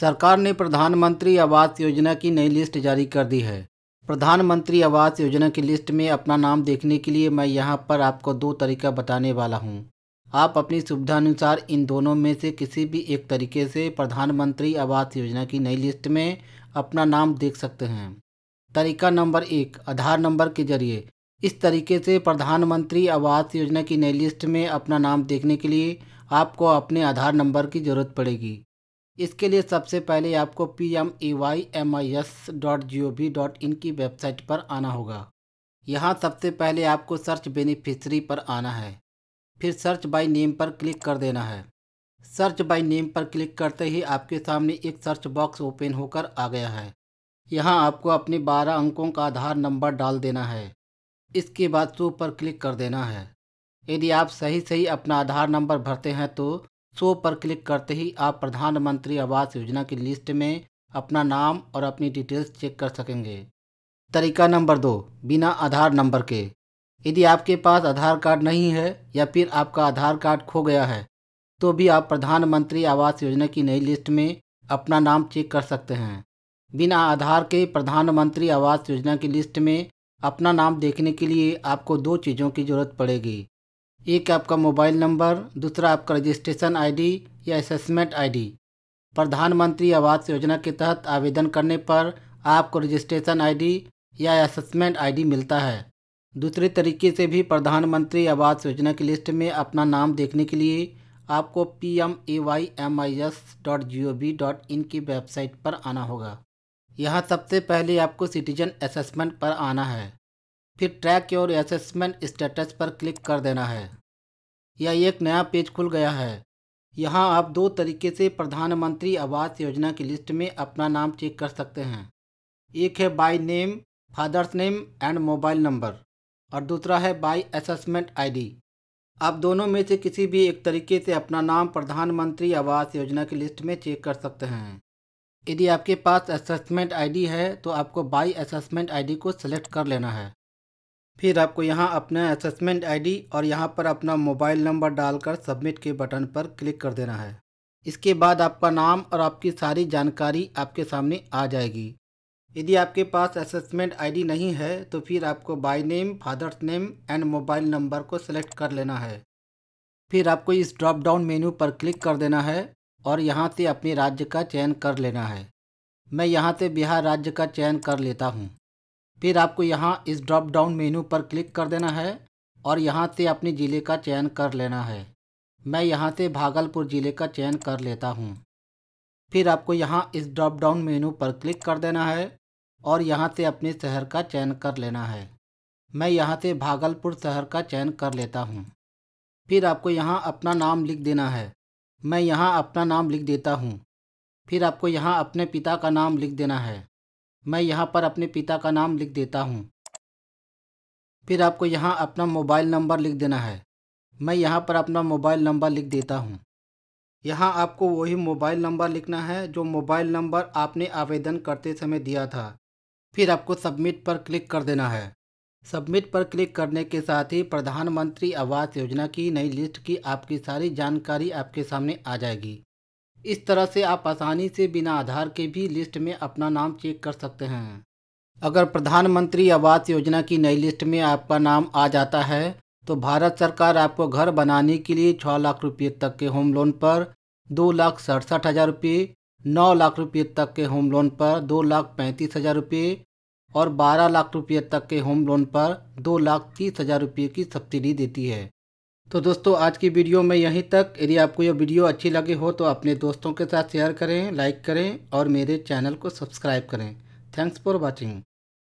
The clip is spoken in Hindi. सरकार ने प्रधानमंत्री आवास योजना की नई लिस्ट जारी कर दी है। प्रधानमंत्री आवास योजना की लिस्ट में अपना नाम देखने के लिए मैं यहाँ पर आपको दो तरीका बताने वाला हूँ। आप अपनी सुविधा अनुसार इन दोनों में से किसी भी एक तरीके से प्रधानमंत्री आवास योजना की नई लिस्ट में अपना नाम देख सकते हैं। तरीका नंबर एक, आधार नंबर के जरिए। इस तरीके से प्रधानमंत्री आवास योजना की नई लिस्ट में अपना नाम देखने के लिए आपको अपने आधार नंबर की ज़रूरत पड़ेगी। इसके लिए सबसे पहले आपको pmaymis.gov.in की वेबसाइट पर आना होगा। यहाँ सबसे पहले आपको सर्च बेनिफिशरी पर आना है, फिर सर्च बाय नेम पर क्लिक कर देना है। सर्च बाय नेम पर क्लिक करते ही आपके सामने एक सर्च बॉक्स ओपन होकर आ गया है। यहाँ आपको अपने 12 अंकों का आधार नंबर डाल देना है। इसके बाद शो पर क्लिक कर देना है। यदि आप सही अपना आधार नंबर भरते हैं तो शो पर क्लिक करते ही आप प्रधानमंत्री आवास योजना की लिस्ट में अपना नाम और अपनी डिटेल्स चेक कर सकेंगे। तरीका नंबर दो, बिना आधार नंबर के। यदि आपके पास आधार कार्ड नहीं है या फिर आपका आधार कार्ड खो गया है तो भी आप प्रधानमंत्री आवास योजना की नई लिस्ट में अपना नाम चेक कर सकते हैं। बिना आधार के प्रधानमंत्री आवास योजना की लिस्ट में अपना नाम देखने के लिए आपको दो चीज़ों की ज़रूरत पड़ेगी। एक आपका मोबाइल नंबर, दूसरा आपका रजिस्ट्रेशन आईडी या असेसमेंट आईडी। प्रधानमंत्री आवास योजना के तहत आवेदन करने पर आपको रजिस्ट्रेशन आईडी या असेसमेंट आईडी मिलता है। दूसरे तरीके से भी प्रधानमंत्री आवास योजना की लिस्ट में अपना नाम देखने के लिए आपको pmaymis.gov.in की वेबसाइट पर आना होगा। यहाँ सबसे पहले आपको सिटीजन असेसमेंट पर आना है, फिर ट्रैक योर असेसमेंट स्टेटस पर क्लिक कर देना है। यह एक नया पेज खुल गया है। यहाँ आप दो तरीके से प्रधानमंत्री आवास योजना की लिस्ट में अपना नाम चेक कर सकते हैं। एक है by name, father's name and mobile number, और दूसरा है बाय असेसमेंट आईडी। आप दोनों में से किसी भी एक तरीके से अपना नाम प्रधानमंत्री आवास योजना की लिस्ट में चेक कर सकते हैं। यदि आपके पास असेसमेंट आईडी है तो आपको बाय असेसमेंट आईडी को सेलेक्ट कर लेना है। फिर आपको यहां अपना असेसमेंट आईडी और यहां पर अपना मोबाइल नंबर डालकर सबमिट के बटन पर क्लिक कर देना है। इसके बाद आपका नाम और आपकी सारी जानकारी आपके सामने आ जाएगी। यदि आपके पास असेसमेंट आईडी नहीं है तो फिर आपको by name, father's name and mobile number को सेलेक्ट कर लेना है। फिर आपको इस ड्रॉप डाउन मेन्यू पर क्लिक कर देना है और यहां से अपने राज्य का चयन कर लेना है। मैं यहां से बिहार राज्य का चयन कर लेता हूं। फिर आपको यहां इस ड्रॉप डाउन मेन्यू पर क्लिक कर देना है और यहाँ से अपने ज़िले का चयन कर लेना है। मैं यहाँ से भागलपुर ज़िले का चयन कर लेता हूँ। फिर आपको यहाँ इस ड्रॉप डाउन मेन्यू पर क्लिक कर देना है और यहाँ से अपने शहर का चयन कर लेना है। मैं यहाँ से भागलपुर शहर का चयन कर लेता हूँ। फिर आपको यहाँ अपना नाम लिख देना है। मैं यहाँ अपना नाम लिख देता हूँ। फिर आपको यहाँ अपने पिता का नाम लिख देना है। मैं यहाँ पर अपने पिता का नाम लिख देता हूँ। फिर आपको यहाँ अपना मोबाइल नंबर लिख देना है। मैं यहाँ पर अपना मोबाइल नंबर लिख देता हूँ। यहाँ आपको वही मोबाइल नंबर लिखना है जो मोबाइल नंबर आपने आवेदन करते समय दिया था। फिर आपको सबमिट पर क्लिक कर देना है। सबमिट पर क्लिक करने के साथ ही प्रधानमंत्री आवास योजना की नई लिस्ट की आपकी सारी जानकारी आपके सामने आ जाएगी। इस तरह से आप आसानी से बिना आधार के भी लिस्ट में अपना नाम चेक कर सकते हैं। अगर प्रधानमंत्री आवास योजना की नई लिस्ट में आपका नाम आ जाता है तो भारत सरकार आपको घर बनाने के लिए 6 लाख रुपये तक के होम लोन पर 2,67,000 रुपये, 9 लाख रुपये तक के होम लोन पर 2,35,000 रुपये और 12 लाख रुपये तक के होम लोन पर 2,30,000 रुपये की सब्सिडी देती है। तो दोस्तों, आज की वीडियो में यहीं तक। यदि आपको यह वीडियो अच्छी लगी हो तो अपने दोस्तों के साथ शेयर करें, लाइक करें और मेरे चैनल को सब्सक्राइब करें। Thanks for watching.